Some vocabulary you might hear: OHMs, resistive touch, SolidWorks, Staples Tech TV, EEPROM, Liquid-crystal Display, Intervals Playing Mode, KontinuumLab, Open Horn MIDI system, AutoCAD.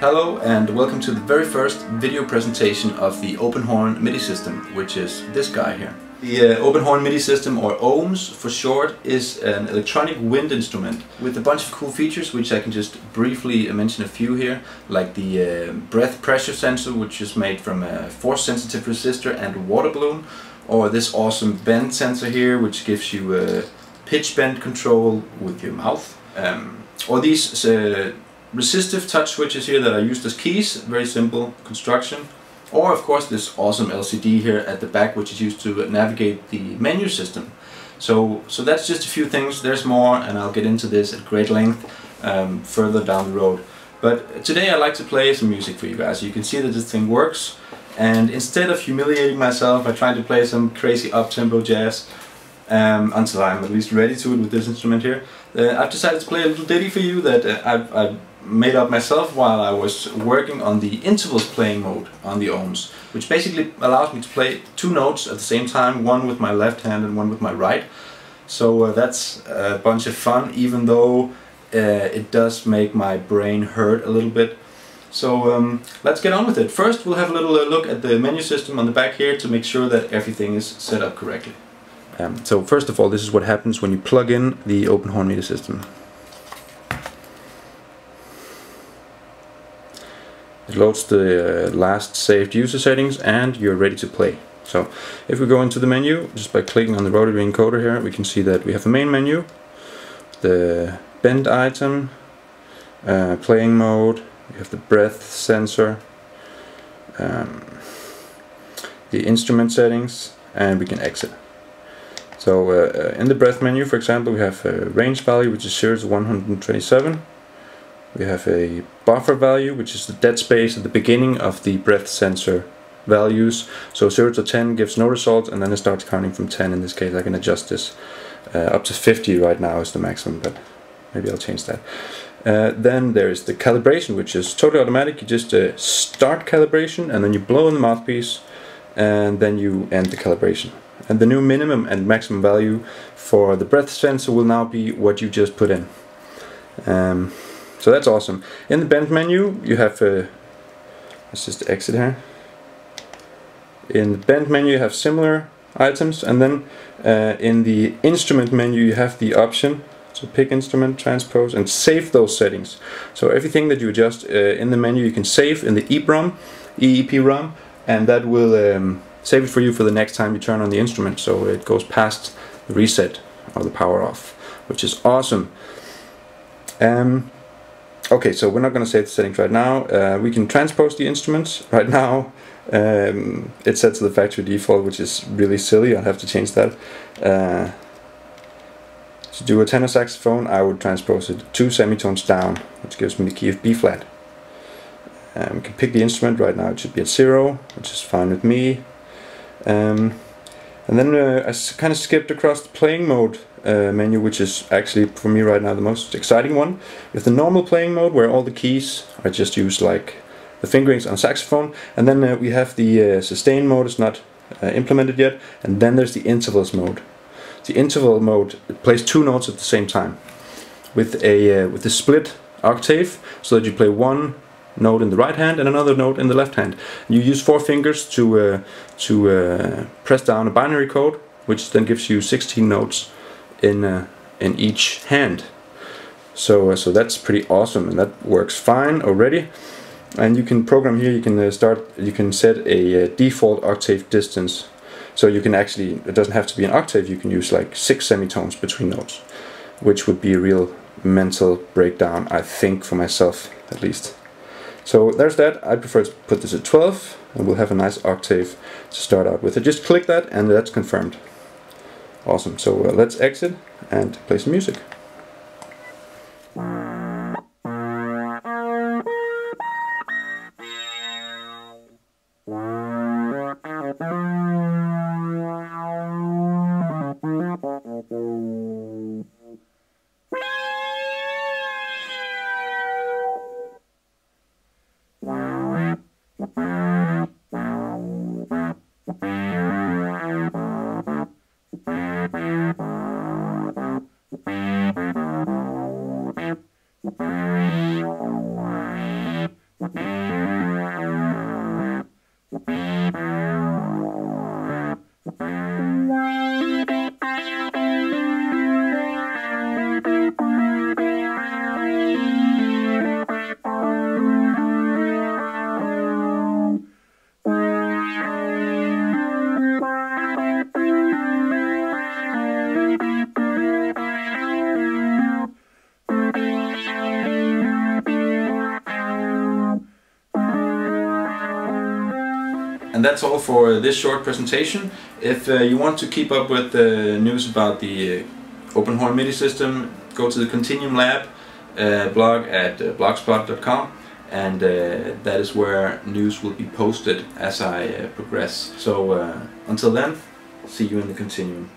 Hello and welcome to the very first video presentation of the Open Horn MIDI system, which is this guy here. The Open Horn MIDI system, or OHMs for short, is an electronic wind instrument with a bunch of cool features, which I can just briefly mention a few here, like the breath pressure sensor, which is made from a force sensitive resistor and water balloon, or this awesome bend sensor here, which gives you pitch bend control with your mouth, or these resistive touch switches here that are used as keys, very simple construction, or of course this awesome LCD here at the back, which is used to navigate the menu system. So that's just a few things. There's more, and I'll get into this at great length further down the road, but today I'd like to play some music for you guys so you can see that this thing works. And instead of humiliating myself, I tried to play some crazy up-tempo jazz until I'm at least ready to it with this instrument here. I've decided to play a little ditty for you that I've made up myself while I was working on the Intervals Playing Mode on the OHMs, which basically allows me to play two notes at the same time, one with my left hand and one with my right. So that's a bunch of fun, even though it does make my brain hurt a little bit. So let's get on with it. First we'll have a little look at the menu system on the back here to make sure that everything is set up correctly. So first of all, this is what happens when you plug in the Open Horn MIDI system. It loads the last saved user settings and you're ready to play. So if we go into the menu, just by clicking on the rotary encoder here, we can see that we have the main menu, the bend item, playing mode, we have the breath sensor, the instrument settings, and we can exit. So in the breath menu, for example, we have a range value, which is 0 to 127. We have a buffer value, which is the dead space at the beginning of the breath sensor values. So 0 to 10 gives no result, and then it starts counting from 10 in this case. I can adjust this up to 50 right now is the maximum, but maybe I'll change that. Then there is the calibration, which is totally automatic. You just start calibration, and then you blow in the mouthpiece, and then you end the calibration. And the new minimum and maximum value for the breath sensor will now be what you just put in. So that's awesome. In the bend menu you have, let's just exit here. In the bend menu you have similar items, and then in the instrument menu you have the option to pick instrument, transpose, and save those settings. So everything that you adjust in the menu you can save in the EEPROM, and that will save it for you for the next time you turn on the instrument, so it goes past the reset or the power off, which is awesome. Okay, so we're not going to save the settings right now. We can transpose the instruments. Right now it's set to the factory default, which is really silly. I'll have to change that. To do a tenor saxophone, I would transpose it 2 semitones down, which gives me the key of B flat. We can pick the instrument. Right now it should be at 0, which is fine with me. And then I kind of skipped across the playing mode menu, which is actually for me right now the most exciting one. With the normal playing mode, where all the keys are just used like the fingerings on saxophone, and then we have the sustain mode is not implemented yet, and then there's the intervals mode. The interval mode plays two notes at the same time with a split octave, so that you play one note in the right hand and another note in the left hand. You use 4 fingers to press down a binary code, which then gives you 16 notes in each hand. So so that's pretty awesome, and that works fine already. And you can program here. You can set a default octave distance, so you can actually, it doesn't have to be an octave. You can use like 6 semitones between notes, which would be a real mental breakdown, I think, for myself at least. So there's that. I prefer to put this at 12, and we'll have a nice octave to start out with. I just click that, and that's confirmed. Awesome. So let's exit and play some music. And that's all for this short presentation. If you want to keep up with the news about the Open Horn MIDI system, go to the Continuum Lab blog at blogspot.com, and that is where news will be posted as I progress. So until then, see you in the Continuum.